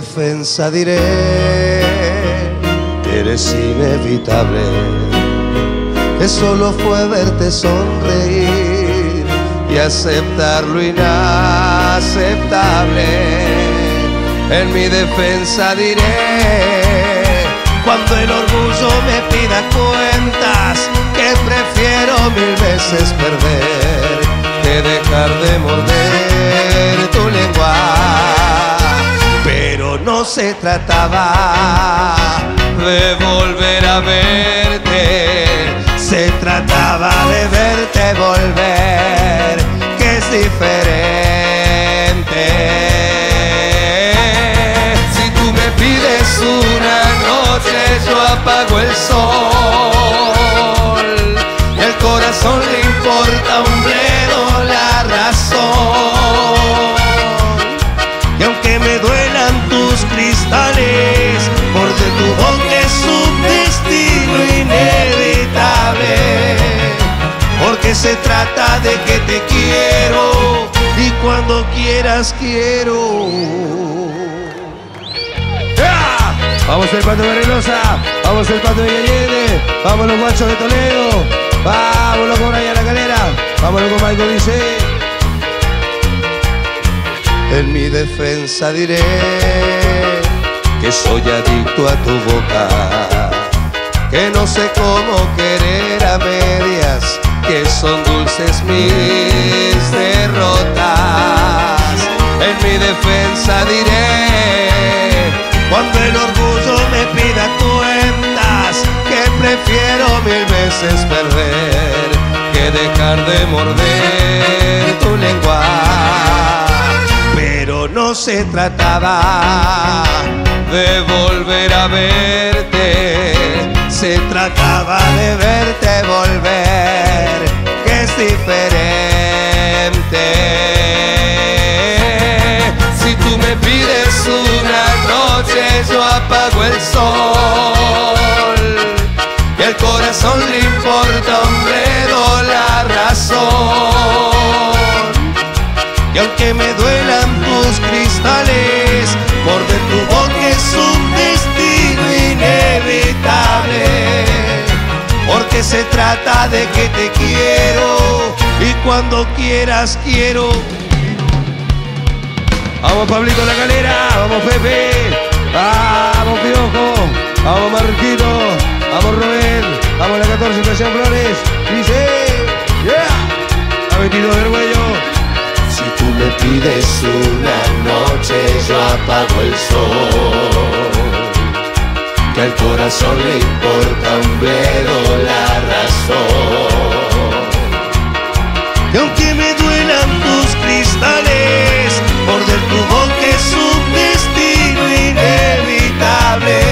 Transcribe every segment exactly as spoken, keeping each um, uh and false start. defensa diré que eres inevitable, que solo fue verte sonreír y aceptar lo inaceptable. En mi defensa diré, cuando el orgullo me pida cuentas, que prefiero mil veces perder que dejar de morder tu lengua. Pero no se trataba de volver a verte, se trataba de verte volver, que es diferente. Pides una noche, yo apago el sol. El corazón le importa un bledo la razón. Y aunque me duelan tus cristales, porque tu boca es un destino inevitable. Porque se trata de que te quiero y cuando quieras quiero. Vamos el Pato de Barrilosa, vamos el Pato de Guillene, vamos los guachos de Toledo, vámonos con Raya La Calera, vámonos con Michael Dice. En mi defensa diré que soy adicto a tu boca, que no sé cómo querer a medias, que son dulces mis derrotas. En mi defensa diré, cuando el orgullo me pida cuentas, que prefiero mil veces perder que dejar de morder tu lengua. Pero no se trataba de volver a verte, se trataba de verte volver, que es diferente. Si tú me pides una noche, yo apago el sol, y al corazón le importa un bledo la razón. Y aunque me duelan tus cristales, morder tu boca es un destino inevitable. Porque se trata de que te quiero y cuando quieras quiero. Vamos Pablito La Calera, vamos Pepe, vamos Piojo, vamos Marquito, vamos Rubén, vamos la catorce Estación Flores, dice, yeah, la veintidós del Huello. Si tú me pides una noche, yo apago el sol, que al corazón le importa un bledo la razón. Y aunque me duelan tus cristales, morder tu boca es un destino inevitable,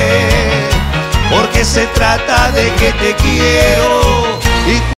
porque se trata de que te quiero